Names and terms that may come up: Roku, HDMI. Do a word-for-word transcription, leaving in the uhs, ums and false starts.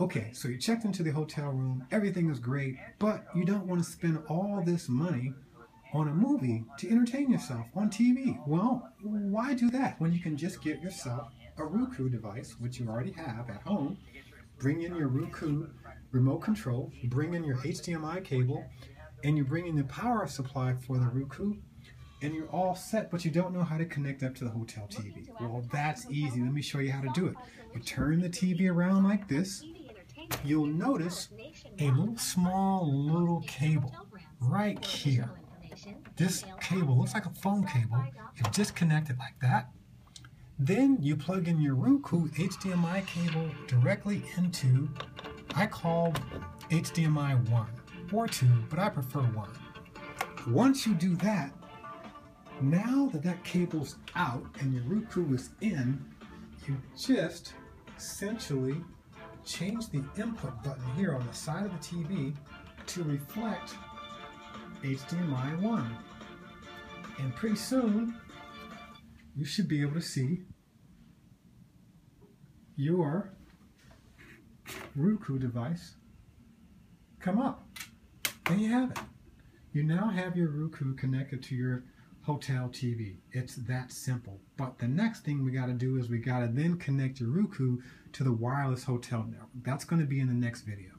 Okay, so you checked into the hotel room, everything is great, but you don't want to spend all this money on a movie to entertain yourself on T V. Well, why do that when you can just get yourself a Roku device, which you already have at home? Bring in your Roku remote control, bring in your H D M I cable, and you bring in the power supply for the Roku, and you're all set, but you don't know how to connect up to the hotel T V. Well, that's easy. Let me show you how to do it. You turn the T V around like this. You'll notice a little small little cable right here. This cable looks like a phone cable. You just connect it like that. Then you plug in your Roku H D M I cable directly into, I call H D M I one or two, but I prefer one. Once you do that, now that that cable's out and your Roku is in, you just essentially change the input button here on the side of the T V to reflect H D M I one. And pretty soon, you should be able to see your Roku device come up. There you have it. You now have your Roku connected to your hotel T V. It's that simple. But the next thing we got to do is we got to then connect your Roku to the wireless hotel network. That's going to be in the next video.